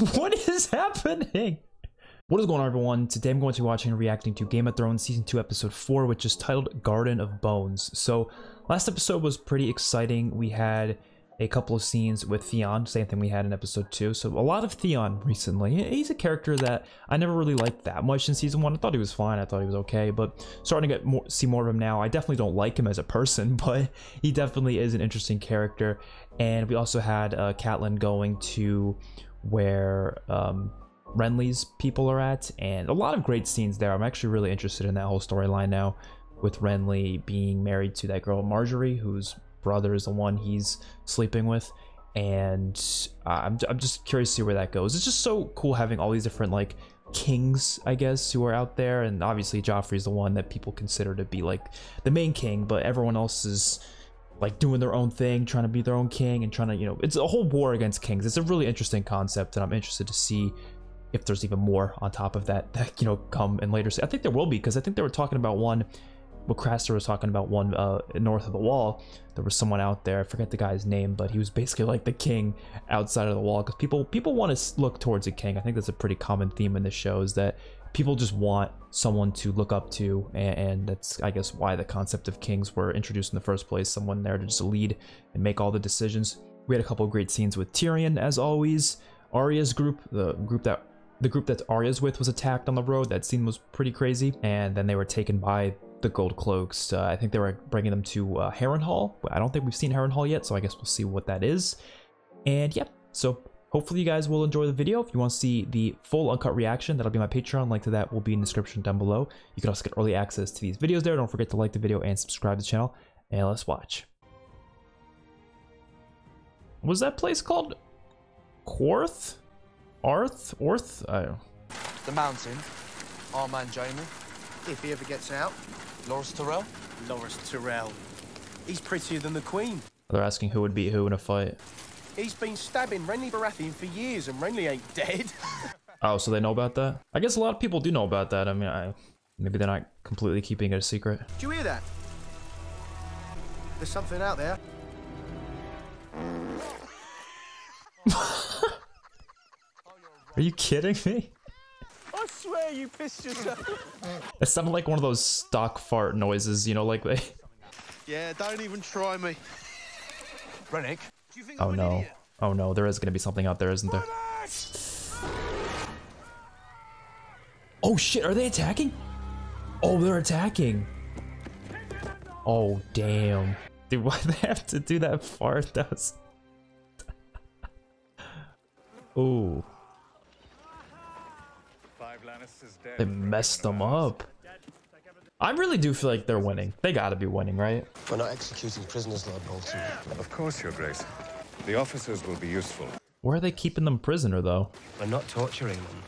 What is happening? What is going on, everyone? Today I'm going to be watching and reacting to Game of Thrones Season 2 Episode 4, which is titled Garden of Bones. So, last episode was pretty exciting. We had a couple of scenes with Theon, same thing we had in Episode 2. So, a lot of Theon recently. He's a character that I never really liked that much in Season 1. I thought he was fine, I thought he was okay, but starting to see more of him now. I definitely don't like him as a person, but he definitely is an interesting character. And we also had Catelyn going to where Renly's people are at, and a lot of great scenes there. I'm actually really interested in that whole storyline now, with Renly being married to that girl Marjorie, whose brother is the one he's sleeping with, and I'm just curious to see where that goes. It's just so cool having all these different, like, kings, I guess, who are out there, and obviously Joffrey's the one that people consider to be, like, the main king, but everyone else is, like, doing their own thing, trying to be their own king, and trying to, you know, it's a whole war against kings. It's a really interesting concept, and I'm interested to see if there's even more on top of that that, you know, come in later. I think there will be, because I think they were talking about one, well, Craster was talking about one north of the wall. There was someone out there, I forget the guy's name, but he was basically like the king outside of the wall, because people want to look towards a king. I think that's a pretty common theme in the show, is that people just want someone to look up to, and that's, I guess, why the concept of kings were introduced in the first place, someone there to just lead and make all the decisions. We had a couple of great scenes with Tyrion, as always. Arya's group, the group that Arya's with, was attacked on the road. That scene was pretty crazy. And then they were taken by the Gold Cloaks. I think they were bringing them to Harrenhal. I don't think we've seen Harrenhal yet, so I guess we'll see what that is. And yeah, so hopefully you guys will enjoy the video. If you want to see the full uncut reaction, that'll be my Patreon. Link to that will be in the description down below. You can also get early access to these videos there. Don't forget to like the video and subscribe to the channel. And let's watch. What was that place called? Qarth? Arth? Orth? I don't know. The mountain. Our man Jaime. If he ever gets out. Loras Tyrell? Loras Tyrell. He's prettier than the Queen. They're asking who would beat who in a fight. He's been stabbing Renly Baratheon for years, and Renly ain't dead. Oh, so they know about that? I guess a lot of people do know about that. I mean, maybe they're not completely keeping it a secret. Did you hear that? There's something out there. Are you kidding me? I swear you pissed yourself. It sounded like one of those stock fart noises, you know, like they... Yeah, don't even try me. Rennick. Oh no. Oh no, there is gonna be something out there, isn't there? Oh shit, are they attacking? Oh, they're attacking. Oh damn. Dude, why do they have to do that fart? That was... Ooh. They messed them up. I really do feel like they're winning. They gotta be winning, right? We're not executing prisoners, Lord Bolton. Of course, Your Grace. The officers will be useful. Where are they keeping them prisoner, though? We're not torturing them.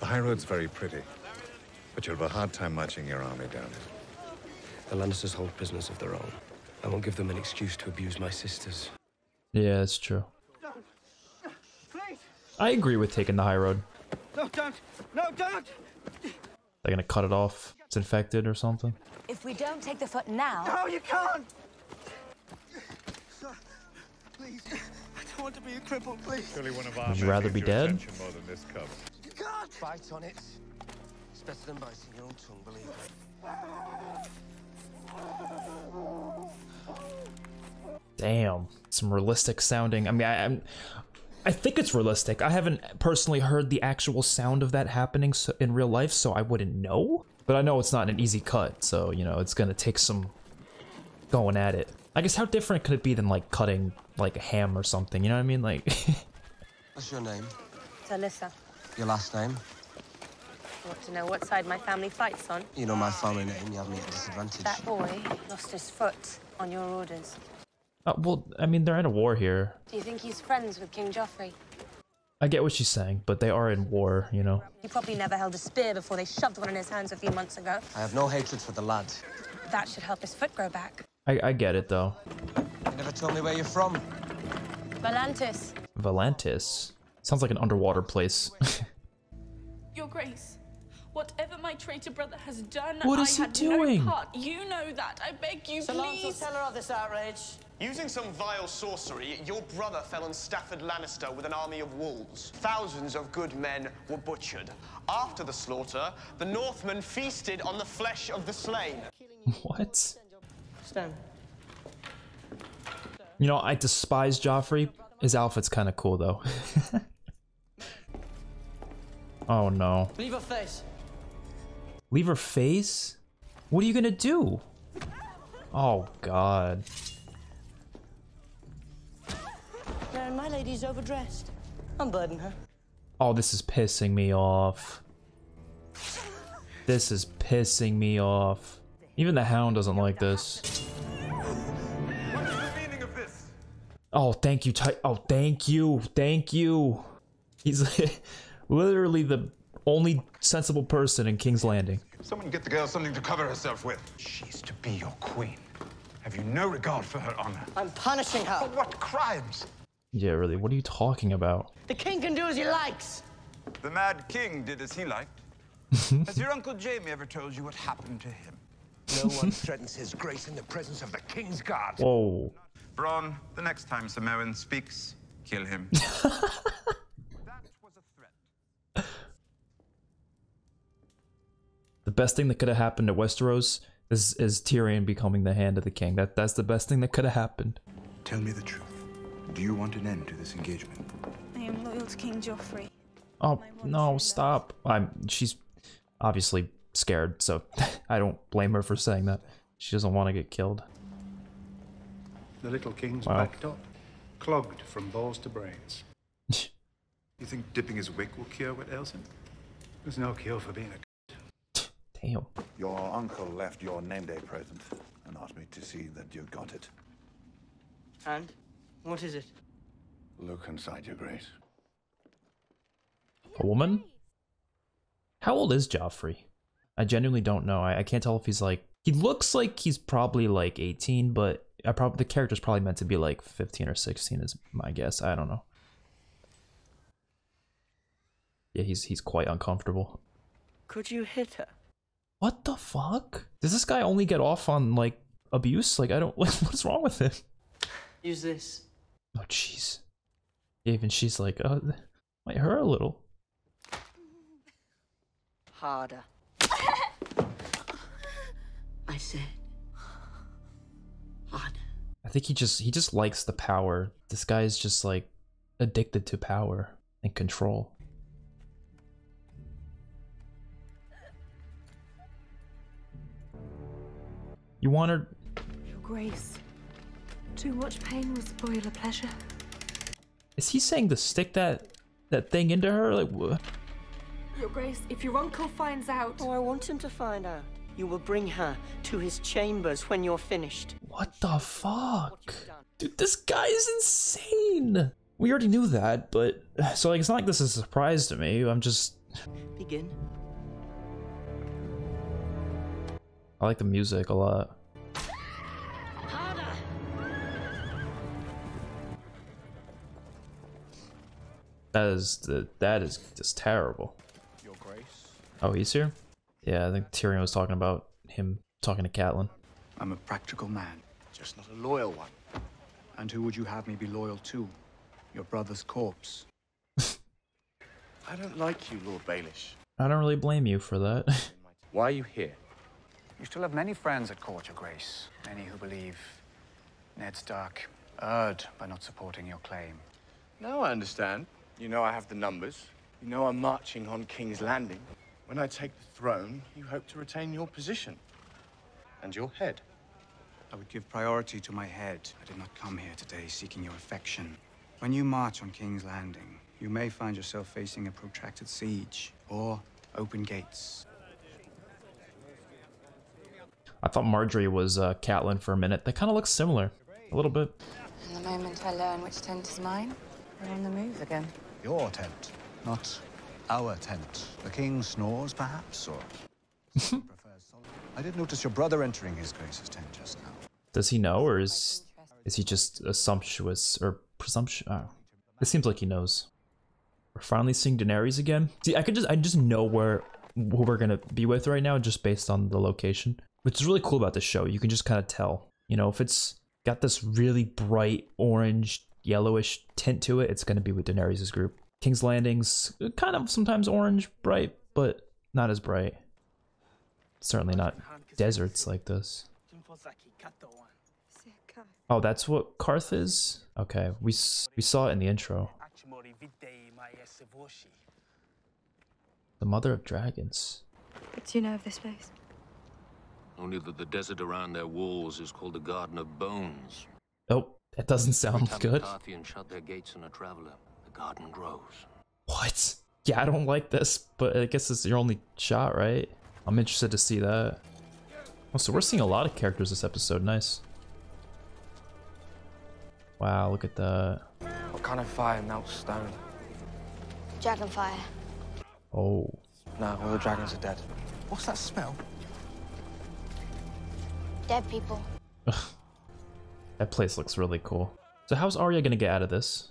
The high road's very pretty, but you'll have a hard time marching your army down it. The Lannisters hold prisoners of their own. I won't give them an excuse to abuse my sisters. Yeah, that's true. I agree with taking the high road. No, don't! No, don't! They're gonna cut it off. It's infected or something. If we don't take the foot now... No, you can't! Sir, please. I don't want to be a cripple, please. Would you rather be dead? More than this cup. You can't! Bite on it. It's better than biting your own tongue, believe me. Damn. Some realistic sounding. I mean, I think it's realistic. I haven't personally heard the actual sound of that happening in real life, so I wouldn't know. But I know it's not an easy cut, so, you know, it's gonna take some going at it. I guess how different could it be than, like, cutting, like, a ham or something, you know what I mean? Like... What's your name? It's Alyssa. Your last name? I want to know what side my family fights on. You know my family name, you have me at a disadvantage. That boy lost his foot on your orders. Well, I mean, they're in a war here. Do you think he's friends with King Joffrey? I get what she's saying, but they are in war, you know. He probably never held a spear before they shoved one in his hands a few months ago. I have no hatred for the lad. That should help his foot grow back. I get it, though. You never told me where you're from. Volantis. Volantis? Sounds like an underwater place. Your Grace, Whatever my traitor brother has done, what is he doing? No part. You know that. I beg you, please. Tell her of this outrage. Using some vile sorcery, your brother fell on Stafford Lannister with an army of wolves. Thousands of good men were butchered. After the slaughter, the Northmen feasted on the flesh of the slain. What? Stan. You know, I despise Joffrey. His outfit's kind of cool, though. Oh, no. Leave her face. Leave her face? What are you gonna do? Oh, God. Darren, my lady's overdressed. Unburden her. Oh, this is pissing me off. This is pissing me off. Even the hound doesn't like this. Oh, thank you, thank you. He's literally the only sensible person in King's Landing. Someone get the girl something to cover herself with. She's to be your queen. Have you no regard for her honor? I'm punishing her. For what crimes? Yeah, really, what are you talking about? The king can do as he likes. The mad king did as he liked. Has your uncle Jaime ever told you what happened to him? No one threatens his grace in the presence of the king's guard. Whoa. Bronn, the next time Ser Mandon speaks, kill him. That was a threat. The best thing that could have happened at Westeros is Tyrion becoming the hand of the king. That's the best thing that could have happened. Tell me the truth. Do you want an end to this engagement? I am loyal to King Joffrey. Oh, no, stop. She's obviously scared, so I don't blame her for saying that. She doesn't want to get killed. The little king's backed up, clogged from balls to brains. You think dipping his wick will cure what ails him? There's no cure for being a c***. Damn. Your uncle left your name day present and asked me to see that you got it. And? What is it? Look inside, Your Grace. A woman? How old is Joffrey? I genuinely don't know. I can't tell if he's like... He looks like he's probably like 18, but... the character's probably meant to be like 15 or 16 is my guess. I don't know. Yeah, he's quite uncomfortable. Could you hit her? What the fuck? Does this guy only get off on like abuse? Like I don't. What's wrong with him? Use this. Oh jeez. Even she's like, oh, might hurt a little. Harder. I said. I think he just likes the power. This guy is just like addicted to power and control. You want her? Your Grace, too much pain will spoil a pleasure. Is he saying to stick that thing into her? Like what? Your Grace, if your uncle finds out, oh, I want him to find out. You will bring her to his chambers when you're finished. What the fuck? Dude, this guy is insane. We already knew that, but... So, like, it's not like this is a surprise to me. I'm just... Begin. I like the music a lot. Harder. That is just terrible. Your Grace. Oh, he's here? Yeah, I think Tyrion was talking about him talking to Catelyn. I'm a practical man, just not a loyal one. And who would you have me be loyal to? Your brother's corpse. I don't like you, Lord Baelish. I don't really blame you for that. Why are you here? You still have many friends at court, Your Grace. Many who believe Ned Stark erred by not supporting your claim. Now I understand. You know I have the numbers. You know I'm marching on King's Landing. When I take the throne, you hope to retain your position and your head. I would give priority to my head. I did not come here today seeking your affection. When you march on King's Landing, you may find yourself facing a protracted siege or open gates. I thought Marjorie was Catelyn for a minute. They kind of look similar, a little bit. And the moment I learn which tent is mine, we're on the move again. Your tent, not our tent. The king snores, perhaps, or... I did notice your brother entering his Grace's tent just now. Does he know, or is he just assumptuous, or presumptuous? Oh. It seems like he knows. We're finally seeing Daenerys again. See, I just know where who we're going to be with right now just based on the location, which is really cool about this show. You can just kind of tell, you know, if it's got this really bright orange, yellowish tint to it, it's going to be with Daenerys' group. King's Landing's kind of sometimes orange, bright, but not as bright. Certainly not deserts like this. Oh, that's what Qarth is? Okay, we saw it in the intro. The Mother of Dragons. What do you know of this place? Only that the desert around their walls is called the Garden of Bones. Oh, that doesn't sound good. Tarthian shut their gates on a traveler. The garden grows. What? Yeah, I don't like this, but I guess it's your only shot, right? I'm interested to see that. Oh, so we're seeing a lot of characters this episode. Nice. Wow, look at that. What kind of fire melts stone? Dragonfire. Oh. No, all the dragons are dead. What's that smell? Dead people. That place looks really cool. So how's Arya gonna get out of this?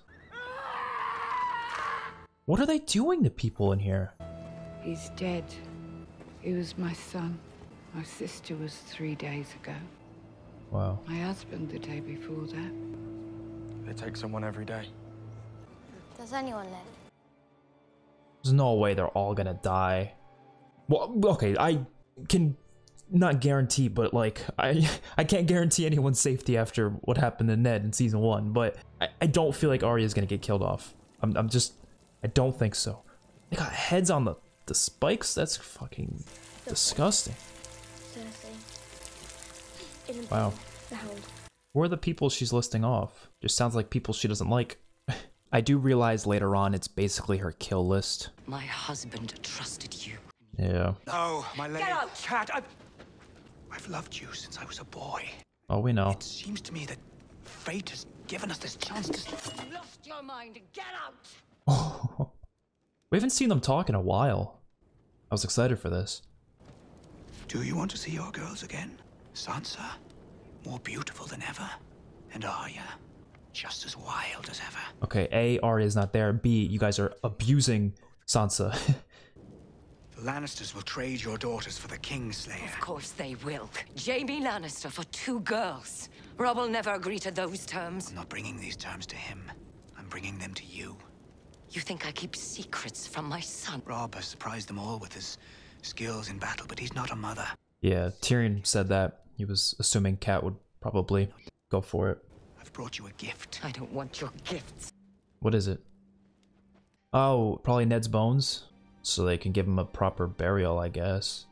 What are they doing to people in here? He's dead. He was my son. My sister was 3 days ago. Wow. My husband the day before that. They take someone every day. Does anyone live? There's no way they're all gonna die. Well, okay, I can not guarantee, but like I can't guarantee anyone's safety after what happened to Ned in season 1. But I don't feel like Arya's gonna get killed off. I don't think so. They got heads on the spikes. That's fucking disgusting. Wow. Who are the people she's listing off? Just sounds like people she doesn't like. I do realize later on it's basically her kill list. My husband trusted you. Yeah. No, my lady. Get out, Cat. I've loved you since I was a boy. Oh, we know. It seems to me that fate has given us this chance to... Lost your mind. Get out. We haven't seen them talk in a while. I was excited for this. Do you want to see your girls again? Sansa? More beautiful than ever, and Arya, just as wild as ever. Okay, A, Arya's not there. B, you guys are abusing Sansa. The Lannisters will trade your daughters for the Kingslayer. Of course they will. Jaime Lannister for 2 girls. Robb will never agree to those terms. I'm not bringing these terms to him. I'm bringing them to you. You think I keep secrets from my son? Robb has surprised them all with his skills in battle, but he's not a mother. Yeah, Tyrion said that. He was assuming Cat would probably go for it. I've brought you a gift. I don't want your gifts. What is it? Oh, probably Ned's bones. So they can give him a proper burial, I guess.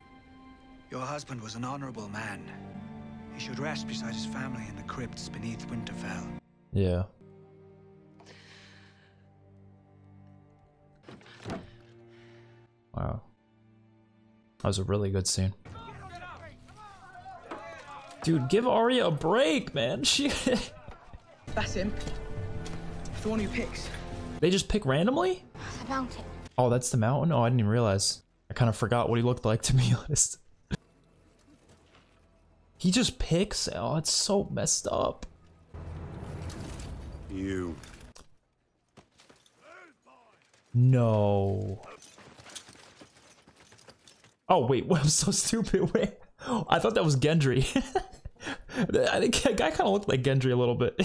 Your husband was an honorable man. He should rest beside his family in the crypts beneath Winterfell. Yeah. Wow. That was a really good scene. Dude, give Arya a break, man. She... That's him. The one who picks. They just pick randomly? The mountain. Oh, that's the mountain? Oh, I didn't even realize. I kind of forgot what he looked like, to be honest. He just picks? Oh, it's so messed up. You. No. Oh, wait, what? I'm so stupid. Wait. I thought that was Gendry. I think that guy kind of looked like Gendry a little bit.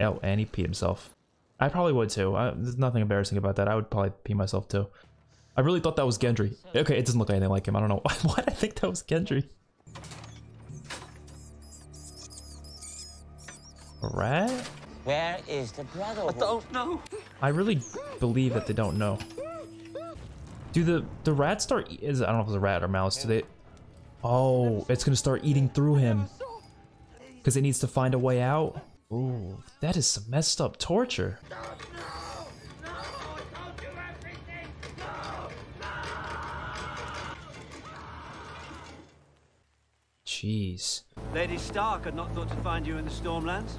Oh, and he peed himself. I probably would too. There's nothing embarrassing about that. I would probably pee myself too. I really thought that was Gendry. Okay, it doesn't look anything like him. I don't know why I think that was Gendry. Rat? Where is the brother? I don't know. I really believe that they don't know. Do the rats start? I don't know if it's a rat or mouse. Do they? Oh, it's gonna start eating through him because it needs to find a way out. Ooh, that is some messed up torture. Jeez. Lady Stark had not thought to find you in the Stormlands.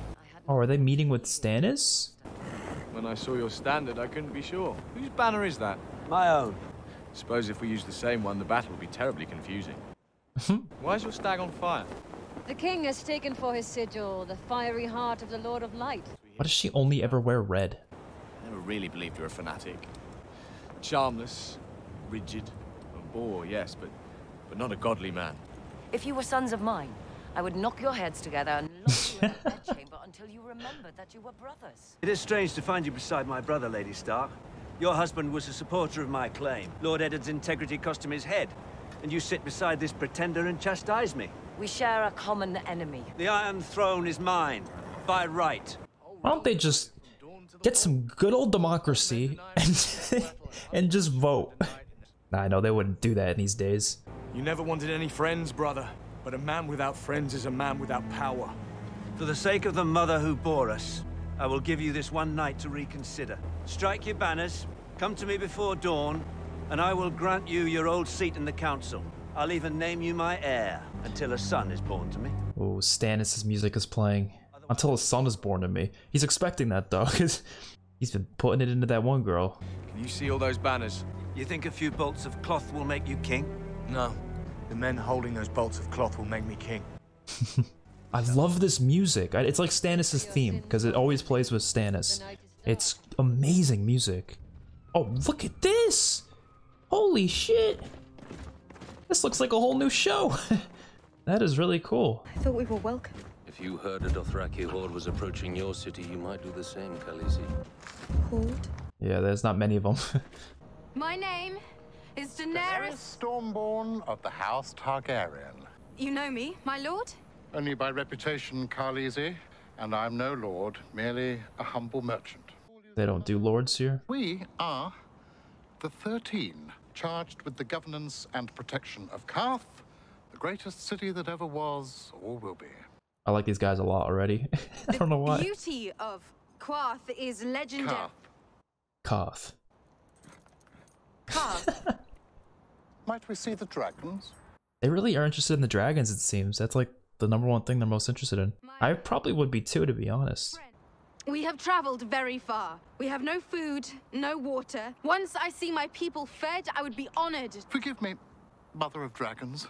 Oh, are they meeting with Stannis? When I saw your standard, I couldn't be sure. Whose banner is that? My own. Suppose if we use the same one, the battle will be terribly confusing. Why is your stag on fire? The king has taken for his sigil the fiery heart of the Lord of Light. Why does she only ever wear red? I never really believed you were a fanatic. Charmless, rigid. A bore, yes, but not a godly man. If you were sons of mine, I would knock your heads together and lock you in the bedchamber until you remembered that you were brothers. It is strange to find you beside my brother, Lady Stark. Your husband was a supporter of my claim. Lord Eddard's integrity cost him his head. And you sit beside this pretender and chastise me. We share a common enemy. The Iron Throne is mine, by right. Why don't they just get some good old democracy and, and just vote? I know they wouldn't do that in these days. You never wanted any friends, brother. But a man without friends is a man without power. For the sake of the mother who bore us, I will give you this one night to reconsider. Strike your banners, come to me before dawn, and I will grant you your old seat in the council. I'll even name you my heir, until a son is born to me. Oh, Stannis' music is playing. Until a son is born to me. He's expecting that, though, because he's been putting it into that one girl. Can you see all those banners? You think a few bolts of cloth will make you king? No. The men holding those bolts of cloth will make me king. I love this music. It's like Stannis' theme, because it always plays with Stannis. It's amazing music. Oh, look at this! Holy shit! This looks like a whole new show! That is really cool. I thought we were welcome. If you heard a Dothraki horde was approaching your city, you might do the same, Khaleesi. Horde? Yeah, there's not many of them. My name is Daenerys Stormborn of the House Targaryen. You know me, my lord? Only by reputation, Khaleesi, and I'm no lord, merely a humble merchant. They don't do lords here? We are the 13, charged with the governance and protection of Qarth, the greatest city that ever was or will be. I like these guys a lot already. I don't know why. The beauty of Qarth is legendary. Qarth. Qarth. Might we see the dragons? They really are interested in the dragons, it seems. That's like the #1 thing they're most interested in. I probably would be too, to be honest. We have traveled very far. We have no food, no water. Once I see my people fed, I would be honored. Forgive me, mother of dragons,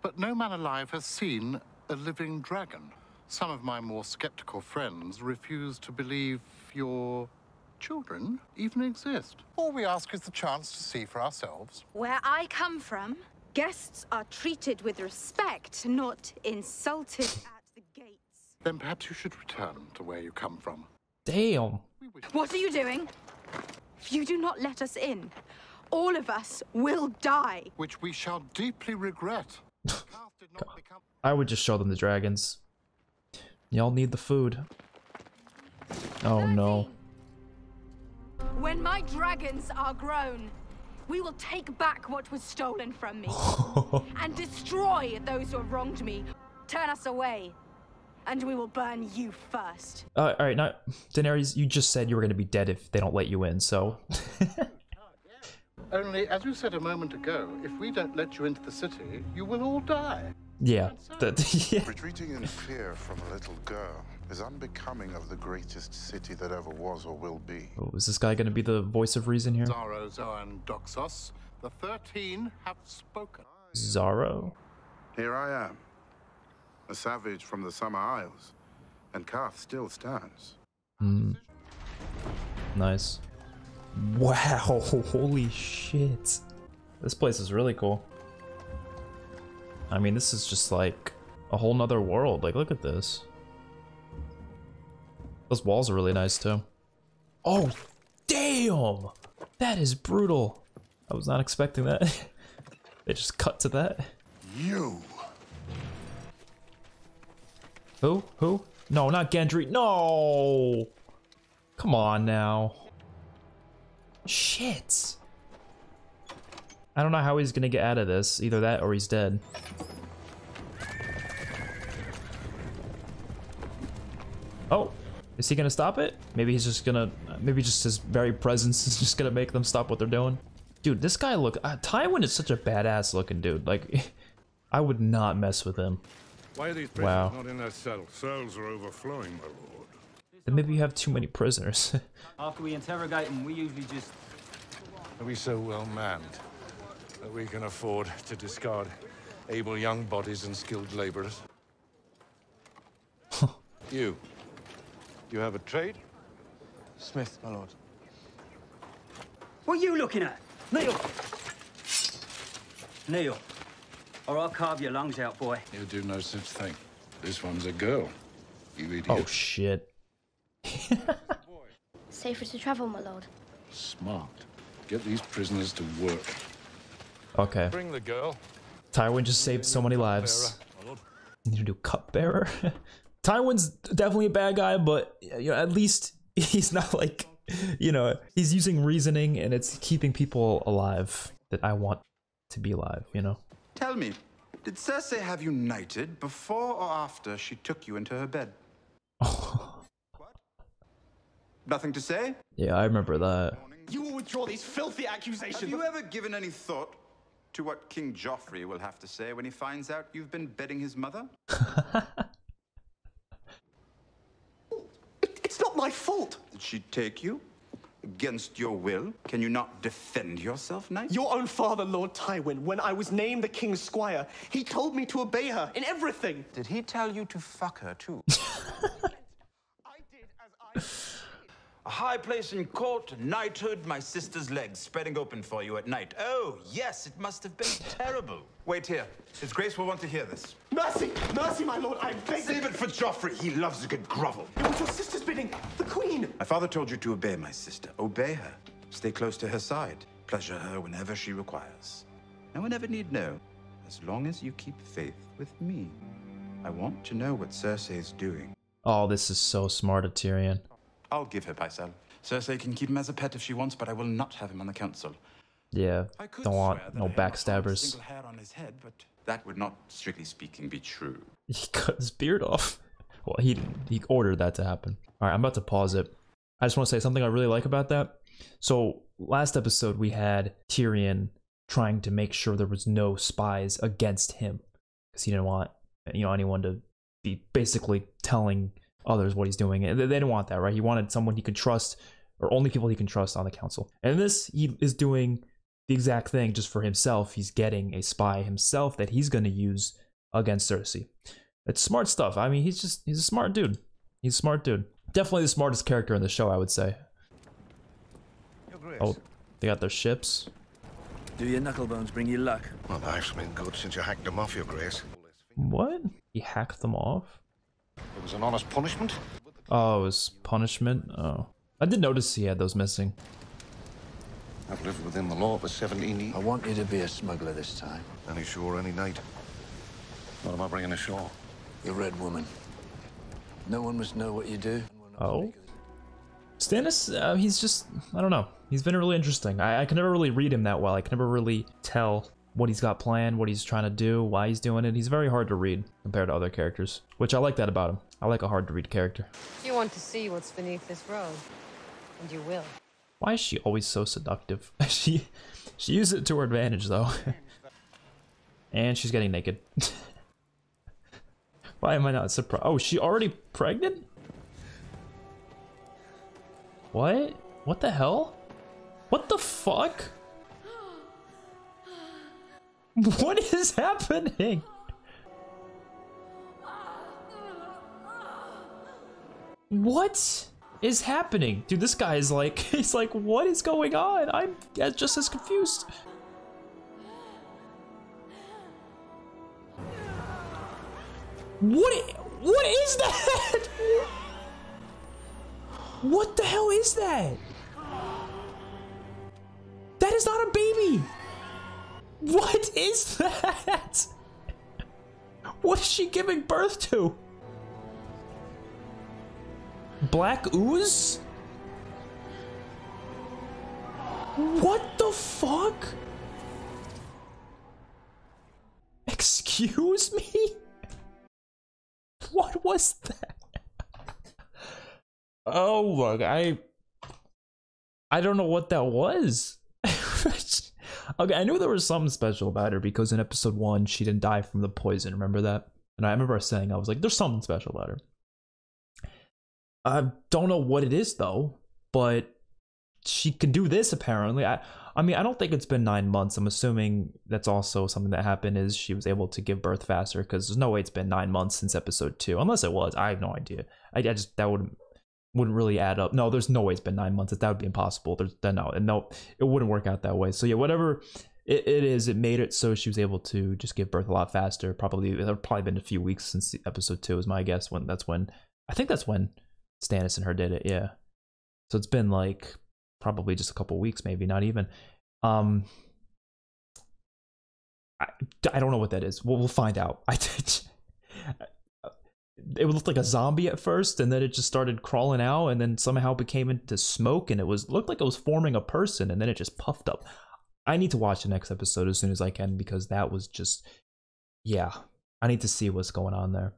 but no man alive has seen a living dragon. Some of my more skeptical friends refuse to believe your children even exist. All we ask is the chance to see for ourselves. Where I come from, guests are treated with respect, not insulted at the gates. Then perhaps you should return to where you come from. Damn. What are you doing? If you do not let us in, all of us will die. Which we shall deeply regret. I would just show them the dragons. Y'all need the food. Oh no. When my dragons are grown, we will take back what was stolen from me and destroy those who have wronged me. Turn us away, and we will burn you first. All right, now, Daenerys, you just said you were going to be dead if they don't let you in, so... Only, as you said a moment ago, if we don't let you into the city, you will all die. Yeah. Yeah. Retreating in fear from a little girl is unbecoming of the greatest city that ever was or will be. Oh, is this guy going to be the voice of reason here? Xaro Xhoan Daxos, the 13 have spoken. Xaro? Here I am, a savage from the Summer Isles, and Qarth still stands. Mm. Nice. Wow, holy shit. This place is really cool. I mean, this is just like a whole nother world. Like, look at this. Those walls are really nice too. Oh, damn! That is brutal. I was not expecting that. They just cut to that. You. Who? Who? No, not Gendry. No! Come on now. Shit. I don't know how he's gonna get out of this. Either that or he's dead. Oh, is he gonna stop it? Maybe he's just gonna, maybe just his very presence is just gonna make them stop what they're doing. Dude, this guy look, Tywin is such a badass looking dude. Like, I would not mess with him. Why are these prisoners not in their cells? Cells are overflowing, my lord. Then maybe you have too many prisoners. After we interrogate them, we usually just... Are we so well manned that we can afford to discard able young bodies and skilled laborers? You have a trade? Smith, my lord. What are you looking at? Kneel! Kneel, or I'll carve your lungs out, boy. You'll do no such thing. This one's a girl. You idiot. Oh, shit. Safer to travel, my lord. Smart. Get these prisoners to work. Okay. Bring the girl. Tywin just saved so many lives. Need to do cupbearer? Tywin's definitely a bad guy, but you know, at least he's not like, you know, he's using reasoning and it's keeping people alive that I want to be alive, you know? Tell me, did Cersei have you knighted before or after she took you into her bed? What? Nothing to say? Yeah, I remember that. You will withdraw these filthy accusations. Have you ever given any thought to what King Joffrey will have to say when he finds out you've been bedding his mother? It's not my fault. Did she take you against your will? Can you not defend yourself, knight? Your own father, Lord Tywin, when I was named the king's squire, he told me to obey her in everything. Did he tell you to fuck her too? I did as I... A high place in court, knighthood, my sister's legs spreading open for you at night. Oh, yes, it must have been terrible. Wait here. His Grace will want to hear this. Mercy! Mercy, my lord, I beg. Save it for Joffrey. He loves a good grovel. It was your sister's bidding. The Queen! My father told you to obey my sister. Obey her. Stay close to her side. Pleasure her whenever she requires. No one ever need know, as long as you keep faith with me. I want to know what Cersei is doing. Oh, this is so smart of Tyrion. I'll give her Pycelle. Cersei can keep him as a pet if she wants, but I will not have him on the council. Yeah, don't want no backstabbers. Single hair on his head, but that would not, strictly speaking, be true. He cut his beard off. Well, he ordered that to happen. All right, I'm about to pause it. I just want to say something I really like about that. So last episode we had Tyrion trying to make sure there was no spies against him because he didn't want, you know, anyone to be basically telling others what he's doing. They didn't want that, right? He wanted someone he could trust, or only people he can trust on the council. And this, he is doing the exact thing just for himself. He's getting a spy himself that he's going to use against Cersei. It's smart stuff. I mean, he's a smart dude. He's a smart dude. Definitely the smartest character in the show, I would say. Oh, they got their ships. Do your knucklebones bring you luck? Well, life's been good since you hacked them off, Your Grace. What? He hacked them off? It was an honest punishment? Oh, it was punishment? Oh. I did notice he had those missing. I've lived within the law for 17 years. I want you to be a smuggler this time. Any shore, any night. What am I bringing ashore? Your red woman. No one must know what you do. Oh? Stannis, he's just... I don't know. He's been really interesting. I can never really read him that well. I can never really tell what he's got planned, what he's trying to do, why he's doing it. He's very hard to read compared to other characters, which I like that about him. I like a hard to read character. You want to see what's beneath this robe, and you will. Why is she always so seductive? She uses it to her advantage, though. And she's getting naked. Why am I not surprised? Oh, she already pregnant? What? What the hell? What the fuck? What is happening? What is happening? Dude, this guy is like, he's like, what is going on? I'm just as confused. What is that? What the hell is that? That is not a baby. What is that? What is she giving birth to? Black ooze? What the fuck? Excuse me? What was that? Oh look, I don't know what that was. Okay, I knew there was something special about her because in episode 1, she didn't die from the poison. Remember that? And I remember saying, I was like, there's something special about her. I don't know what it is, though, but she can do this, apparently. I mean, I don't think it's been 9 months. I'm assuming that's also something that happened is she was able to give birth faster because there's no way it's been 9 months since episode 2. Unless it was. I have no idea. I just, that wouldn't really add up. No, there's no way it's been 9 months. That would be impossible. There's no, it wouldn't work out that way. So yeah, whatever It made it so she was able to just give birth a lot faster. Probably been a few weeks since episode 2 is my guess. I think that's when Stannis and her did it. Yeah, so it's been like probably just a couple weeks, maybe not even. I don't know what that is. We'll find out. It looked like a zombie at first, and then it just started crawling out, and then somehow became into smoke, and it looked like it was forming a person, and then it just puffed up. I need to watch the next episode as soon as I can, because that was just, yeah. I need to see what's going on there.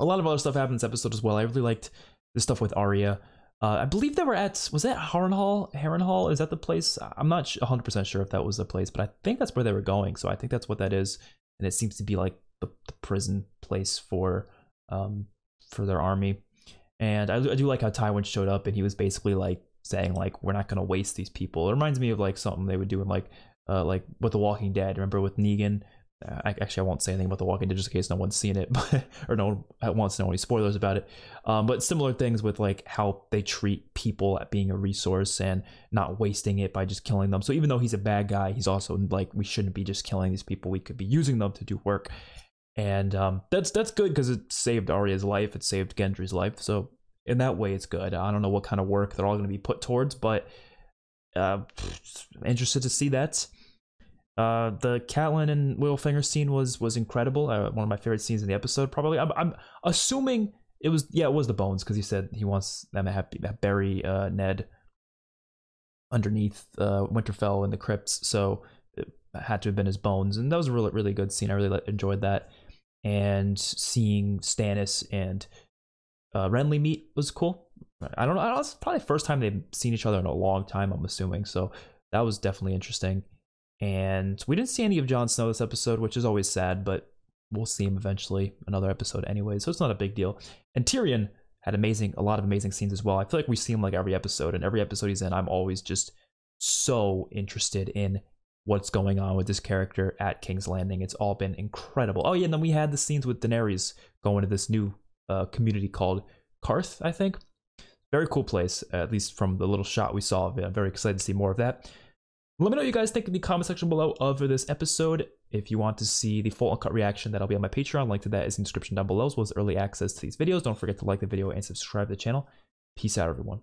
A lot of other stuff happened in this episode as well. I really liked the stuff with Arya. I believe they were at, was that Harrenhal? Harrenhal? Is that the place? I'm not 100% sure if that was the place, but I think that's where they were going. So I think that's what that is. And it seems to be like the prison place for their army. And I do like how Tywin showed up, and he was basically like, saying like, we're not gonna waste these people. It reminds me of like something they would do in like with The Walking Dead. Remember with Negan? I won't say anything about The Walking Dead just in case no one's seen it, but, or no one wants to know any spoilers about it. But similar things with like how they treat people at being a resource and not wasting it by just killing them. So even though he's a bad guy, he's also like, we shouldn't be just killing these people. We could be using them to do work, and that's good because it saved Arya's life. It saved Gendry's life. So. In that way, it's good. I don't know what kind of work they're all going to be put towards, but interested to see that. The Catelyn and Littlefinger scene was incredible. One of my favorite scenes in the episode, probably. I'm assuming it was the bones, because he said he wants them to bury Ned underneath Winterfell in the crypts, so it had to have been his bones. And that was a really, really good scene. I really enjoyed that. And seeing Stannis and Renly meet was cool. I don't know. It's probably the first time they've seen each other in a long time, I'm assuming. So that was definitely interesting. And we didn't see any of Jon Snow this episode, which is always sad, but we'll see him eventually. Another episode anyway, so it's not a big deal. And Tyrion had a lot of amazing scenes as well. I feel like we see him like every episode, and every episode he's in, I'm always just so interested in what's going on with this character at King's Landing. It's all been incredible. Oh yeah, and then we had the scenes with Daenerys going to this new community called Qarth, I think. Very cool place, at least from the little shot we saw of it. I'm very excited to see more of that. Let me know what you guys think in the comment section below of this episode. If you want to see the full uncut reaction, that'll be on my Patreon. Link to that is in the description down below, as well as early access to these videos. Don't forget to like the video and subscribe to the channel. Peace out, everyone.